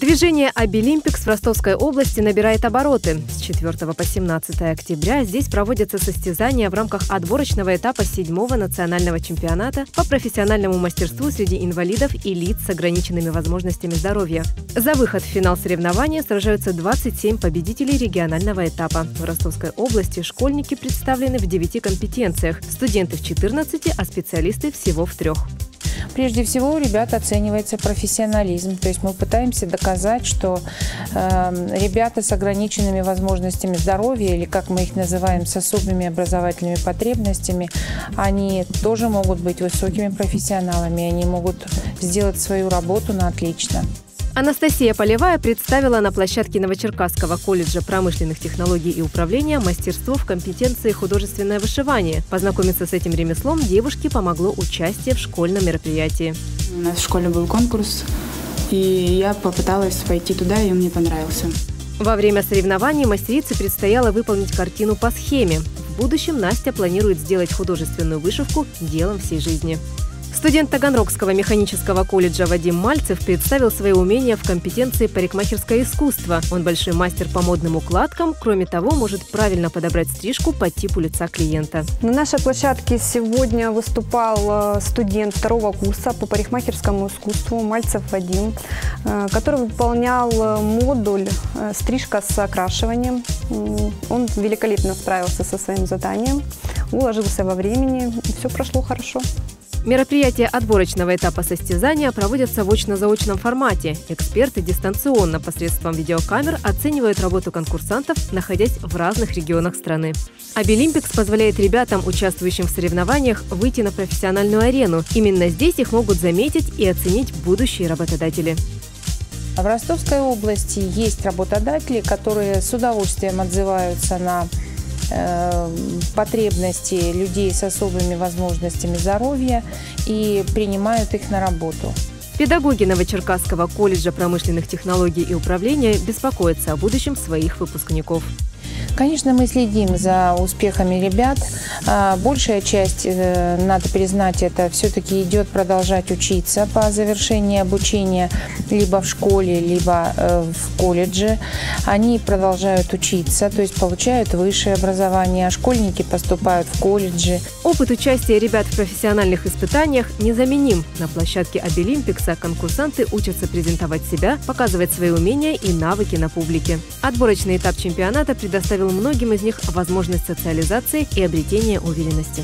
Движение «Абилимпикс» в Ростовской области набирает обороты. С 4 по 17 октября здесь проводятся состязания в рамках отборочного этапа 7-го национального чемпионата по профессиональному мастерству среди инвалидов и лиц с ограниченными возможностями здоровья. За выход в финал соревнования сражаются 27 победителей регионального этапа. В Ростовской области школьники представлены в 9 компетенциях, студенты в 14, а специалисты всего в 3. Прежде всего у ребят оценивается профессионализм, то есть мы пытаемся доказать, что ребята с ограниченными возможностями здоровья, или как мы их называем, с особыми образовательными потребностями, они тоже могут быть высокими профессионалами, они могут сделать свою работу на отлично. Анастасия Полевая представила на площадке Новочеркасского колледжа промышленных технологий и управления мастерство в компетенции художественное вышивание. Познакомиться с этим ремеслом девушке помогло участие в школьном мероприятии. У нас в школе был конкурс, и я попыталась пойти туда, и мне понравился. Во время соревнований мастерице предстояло выполнить картину по схеме. В будущем Настя планирует сделать художественную вышивку делом всей жизни. Студент Таганрогского механического колледжа Вадим Мальцев представил свои умения в компетенции парикмахерское искусство. Он большой мастер по модным укладкам, кроме того, может правильно подобрать стрижку по типу лица клиента. На нашей площадке сегодня выступал студент 2-го курса по парикмахерскому искусству Мальцев Вадим, который выполнял модуль «Стрижка с окрашиванием». Он великолепно справился со своим заданием, уложился во времени, и все прошло хорошо. Мероприятия отборочного этапа состязания проводятся в очно-заочном формате. Эксперты дистанционно посредством видеокамер оценивают работу конкурсантов, находясь в разных регионах страны. «Абилимпикс» позволяет ребятам, участвующим в соревнованиях, выйти на профессиональную арену. Именно здесь их могут заметить и оценить будущие работодатели. В Ростовской области есть работодатели, которые с удовольствием отзываются на потребности людей с особыми возможностями здоровья и принимают их на работу. Педагоги Новочеркасского колледжа промышленных технологий и управления беспокоятся о будущем своих выпускников. Конечно, мы следим за успехами ребят. Большая часть, надо признать, это все-таки идет продолжать учиться по завершении обучения либо в школе, либо в колледже. Они продолжают учиться, то есть получают высшее образование, а школьники поступают в колледжи. Опыт участия ребят в профессиональных испытаниях незаменим. На площадке «Абилимпикса» конкурсанты учатся презентовать себя, показывать свои умения и навыки на публике. Отборочный этап чемпионата предоставил многим из них возможность социализации и обретения уверенности.